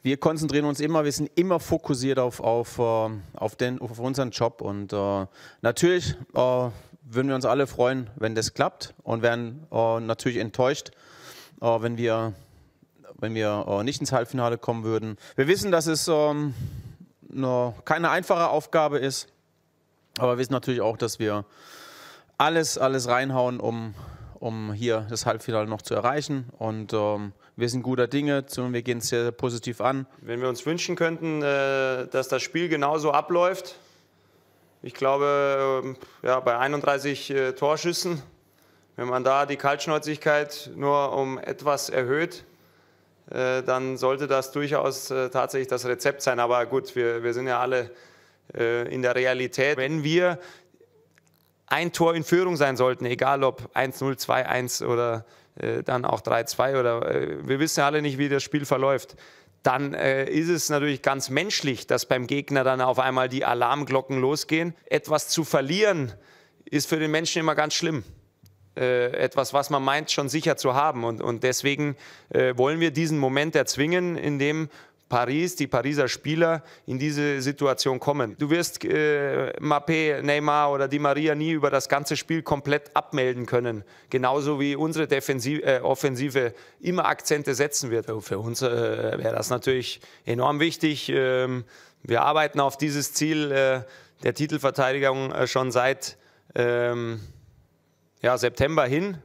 Wir konzentrieren uns immer, wir sind immer fokussiert auf unseren Job und natürlich würden wir uns alle freuen, wenn das klappt und werden natürlich enttäuscht, wenn wir nicht ins Halbfinale kommen würden. Wir wissen, dass es keine einfache Aufgabe ist, aber wir wissen natürlich auch, dass wir alles reinhauen, um hier das Halbfinale noch zu erreichen. Und wir sind guter Dinge, wir gehen es sehr positiv an. Wenn wir uns wünschen könnten, dass das Spiel genauso abläuft, ich glaube, ja, bei 31 Torschüssen, wenn man da die Kaltschnäuzigkeit nur um etwas erhöht, dann sollte das durchaus tatsächlich das Rezept sein. Aber gut, wir sind ja alle in der Realität. Wenn wir ein Tor in Führung sein sollten, egal ob 1-0, 2-1 oder dann auch 3-2 oder wir wissen ja alle nicht, wie das Spiel verläuft, dann ist es natürlich ganz menschlich, dass beim Gegner dann auf einmal die Alarmglocken losgehen. Etwas zu verlieren ist für den Menschen immer ganz schlimm. Etwas, was man meint, schon sicher zu haben. Und deswegen wollen wir diesen Moment erzwingen, in dem die Pariser Spieler in diese Situation kommen. Du wirst Mbappé, Neymar oder Di Maria nie über das ganze Spiel komplett abmelden können. Genauso wie unsere Offensive immer Akzente setzen wird. Für uns wäre das natürlich enorm wichtig. Wir arbeiten auf dieses Ziel der Titelverteidigung schon seit September hin.